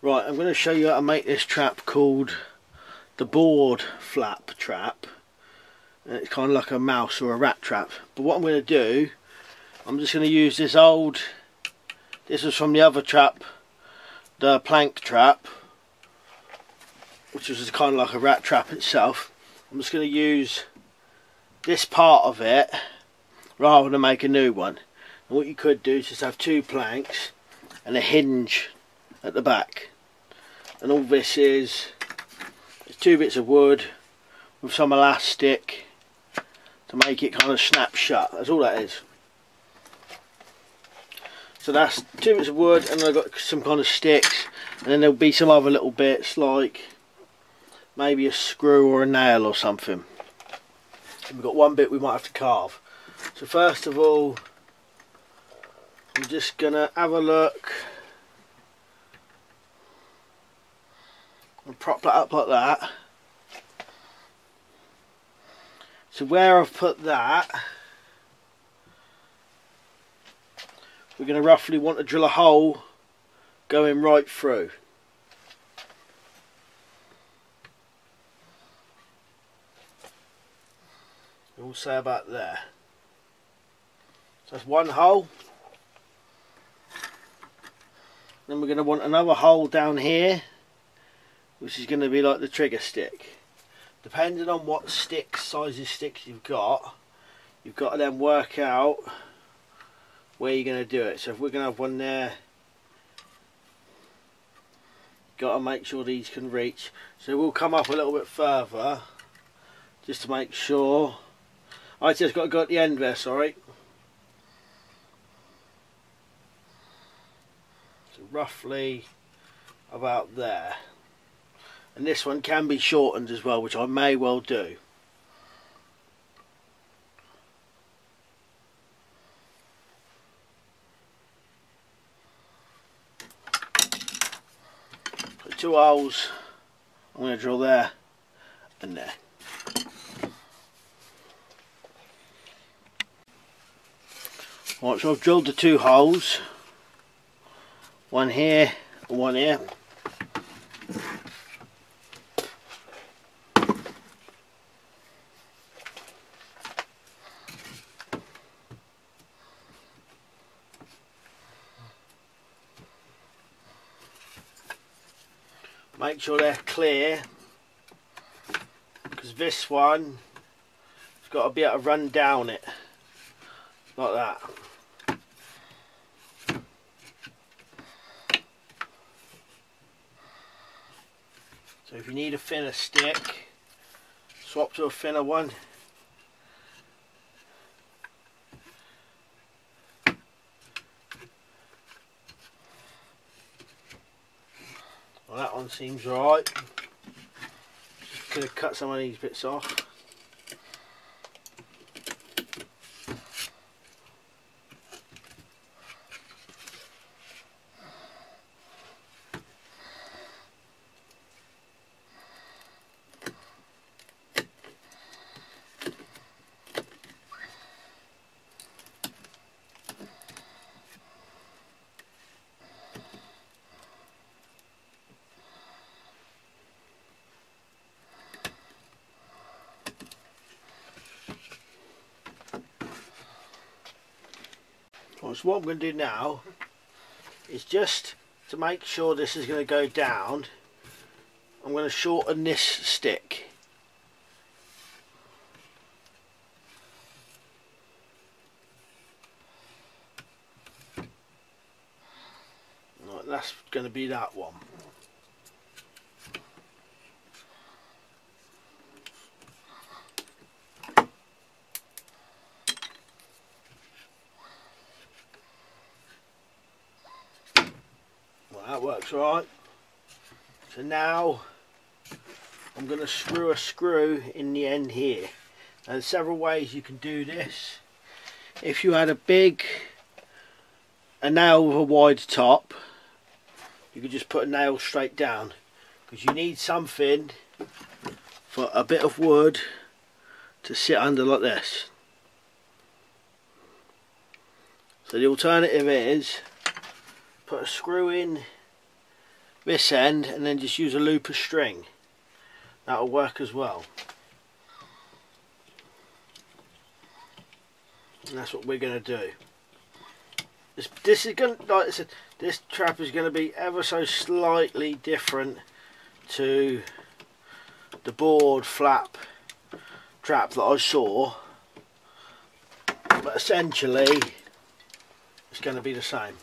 Right, I'm going to show you how to make this trap called the board flap trap. And it's kind of like a mouse or a rat trap. But what I'm going to do, I'm just going to use this old, this was from the other trap, the plank trap, which was kind of like a rat trap itself. I'm just going to use this part of it rather than make a new one. And what you could do is just have two planks and a hinge at the back, and all this is two bits of wood with some elastic to make it kind of snap shut. That's all that is. So that's two bits of wood, and I've got some kind of sticks, and then there'll be some other little bits like maybe a screw or a nail or something. And we've got one bit we might have to carve. So first of all, I'm just gonna have a look and prop that up like that. So where I've put that, we're going to roughly want to drill a hole going right through. We'll say about there. So that's one hole. Then we're going to want another hole down here, which is going to be like the trigger stick. Depending on what sizes you've got to then work out where you're going to do it. So if we're going to have one there, you've got to make sure these can reach. So we'll come up a little bit further just to make sure. I just got to go at the end there, sorry. So roughly about there. And this one can be shortened as well, which I may well do. So two holes I'm going to drill there and there. Right, so I've drilled the two holes, one here and one here. Make sure they're clear, because this one has got to be able to run down it like that. So if you need a thinner stick, swap to a thinner one. That one seems right. Just going to cut some of these bits off. So what I'm going to do now is, just to make sure this is going to go down, I'm going to shorten this stick. Right, that's going to be that one. That works right. So now I'm going to screw a screw in the end here. Now there's several ways you can do this. If you had a nail with a wide top, you could just put a nail straight down, because you need something for a bit of wood to sit under like this. So the alternative is put a screw in this end and then just use a loop of string. That'll work as well. And that's what we're going to do. This is going, like I said, this trap is going to be ever so slightly different to the board flap trap that I saw, but essentially it's going to be the same.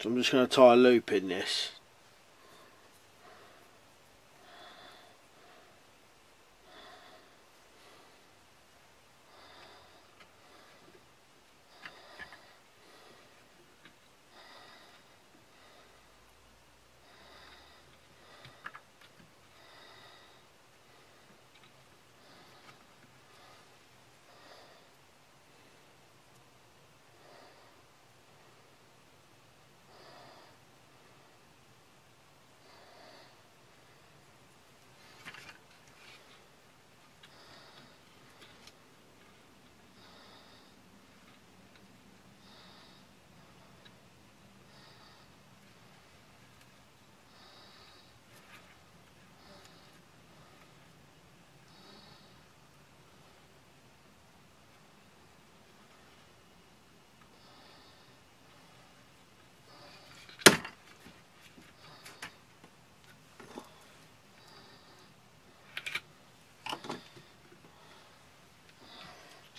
So I'm just going to tie a loop in this.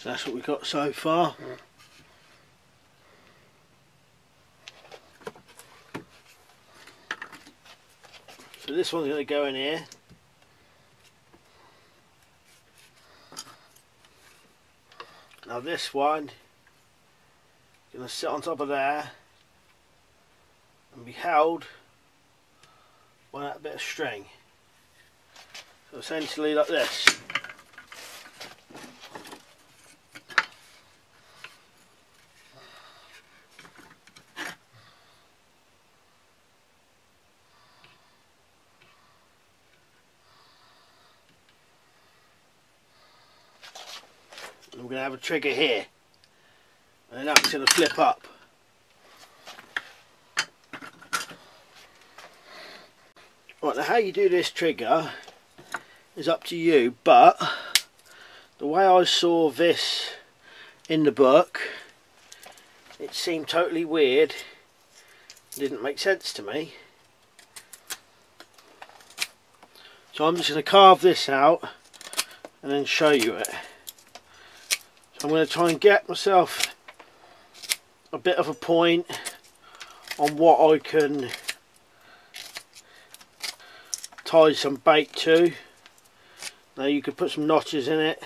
So that's what we've got so far. So this one's going to go in here. Now this one is going to sit on top of there and be held by that bit of string. So essentially like this. I'm going to have a trigger here, and that's going to flip up. Right, now how you do this trigger is up to you, but the way I saw this in the book, it seemed totally weird. It didn't make sense to me. So I'm just going to carve this out and then show you it. I'm going to try and get myself a bit of a point on what I can tie some bait to. Now you could put some notches in it.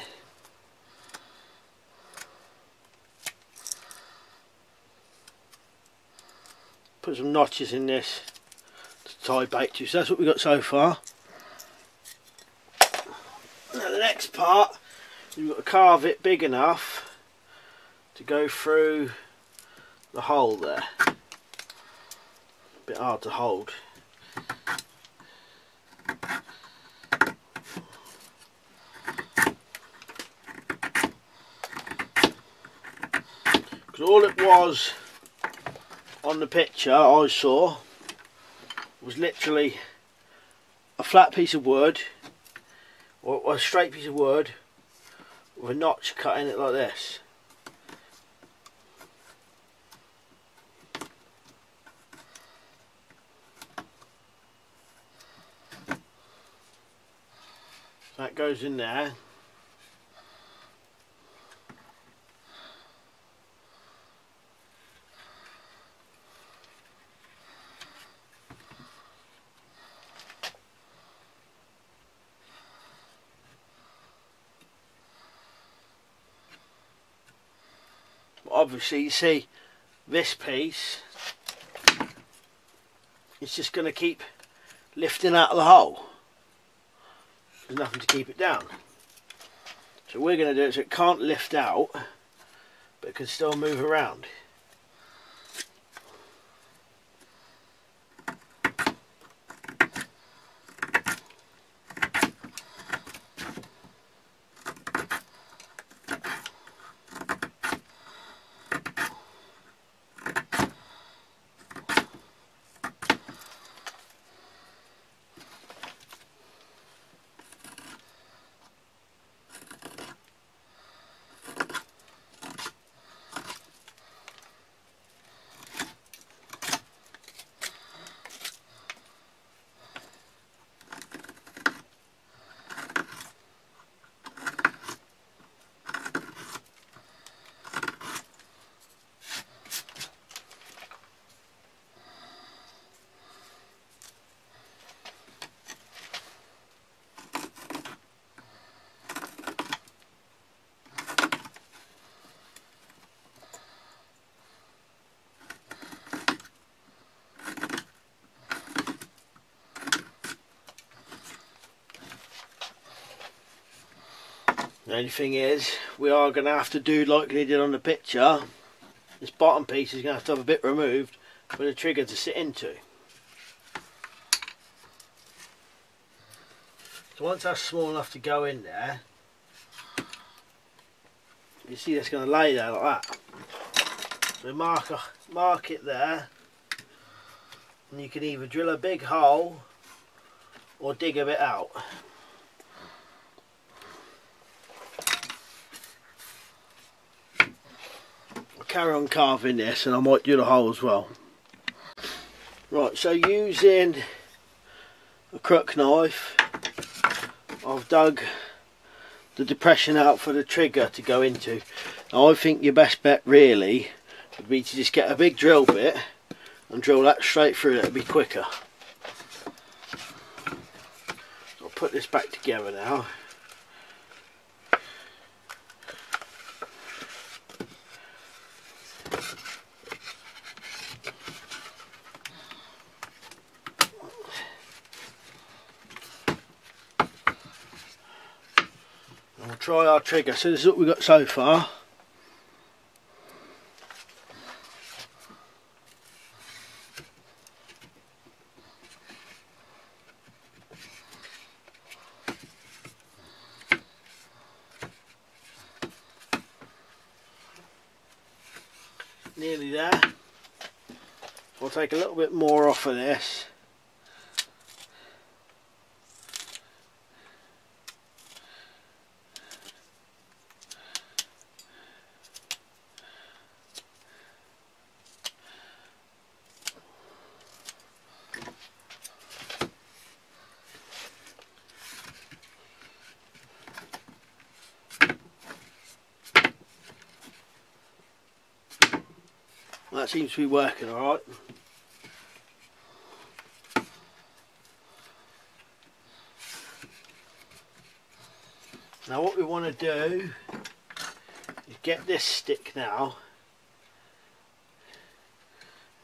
Put some notches in this to tie bait to. So that's what we've got so far. Now the next part, you've got to carve it big enough to go through the hole there. A bit hard to hold. Because all it was on the picture I saw was literally a flat piece of wood, or a straight piece of wood, with a notch cut in it like this. That goes in there. Obviously you see this piece, it's just going to keep lifting out of the hole. There's nothing to keep it down. So we're going to do it so it can't lift out, but it can still move around. The only thing is, we are going to have to do like they did on the picture. This bottom piece is going to have a bit removed for the trigger to sit into. So once that's small enough to go in there, you see that's going to lay there like that. So mark it there, and you can either drill a big hole or dig a bit out. I'll carry on carving this and I might do the hole as well. Right, so using a crook knife, I've dug the depression out for the trigger to go into. Now I think your best bet really would be to just get a big drill bit and drill that straight through. That'll be quicker. So I'll put this back together now. And we'll try our trigger. So this is what we've got so far. Nearly there. I'll take a little bit more off of this. That seems to be working alright. Now what we want to do is get this stick now.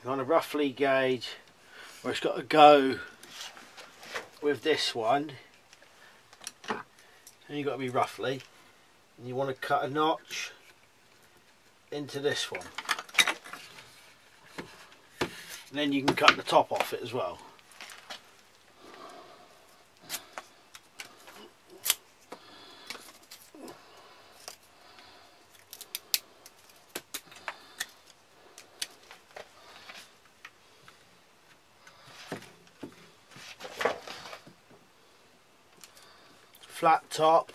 You want to roughly gauge where it's got to go with this one. And you've got to be roughly. And you want to cut a notch into this one. And then you can cut the top off it as well. Flat top.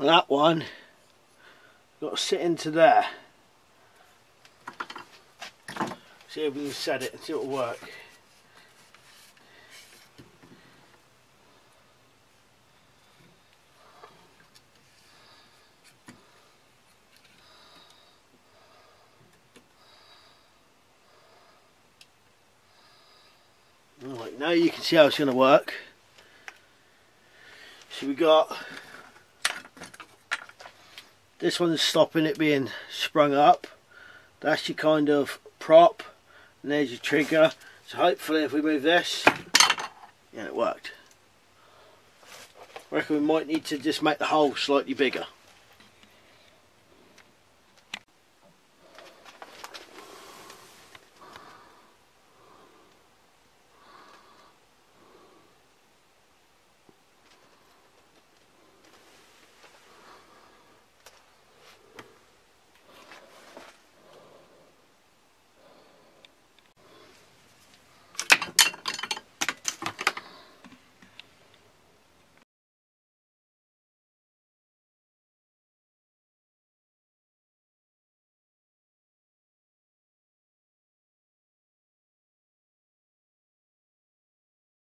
That one got to sit into there. See if we can set it and see it'll work. Alright, now you can see how it's going to work. So we got this one's stopping it being sprung up. That's your kind of prop, and there's your trigger. So hopefully if we move this, yeah, it worked. I reckon we might need to just make the hole slightly bigger.